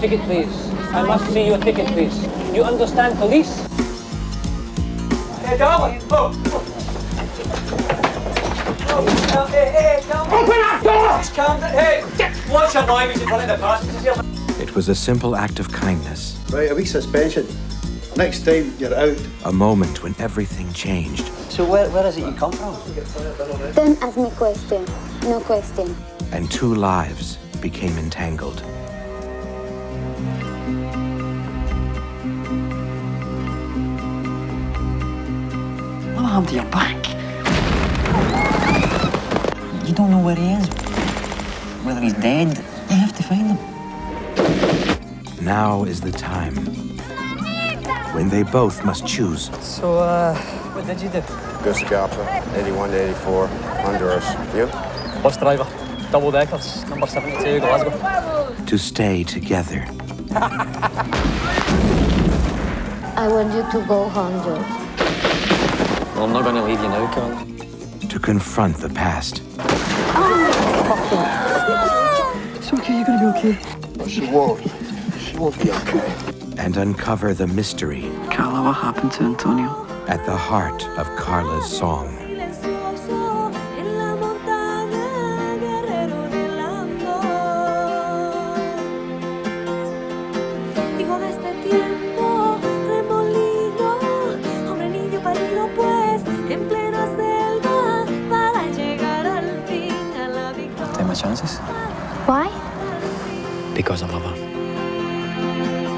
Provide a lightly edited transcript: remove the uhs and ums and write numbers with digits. ticket, please. I must see your ticket, please. You understand, police? Hey, down! Oh! Oh! Hey, down! Open up, door! Just calm down. Hey! Watch your language in front of the passengers here. It was a simple act of kindness. Right, a week's suspension. Next time, you're out. A moment when everything changed. So where is it you come from? Don't ask me question. No question. And two lives became entangled. No harm to your back. You don't know where he is. Whether he's dead, you have to find him. Now is the time when they both must choose. So, what did you do? Tegucigalpa, 81 to 84, Honduras. You? Bus driver, double deckers, number 72, Glasgow. To stay together. I want you to go home, George. Well, I'm not going to leave you now, Carl. To confront the past. Oh. It's okay, you're going to be okay. But she won't. She won't be okay. And uncover the mystery. Carla, what happened to Antonio? At the heart of Carla's Song. Take my chances. Why? Because I love her.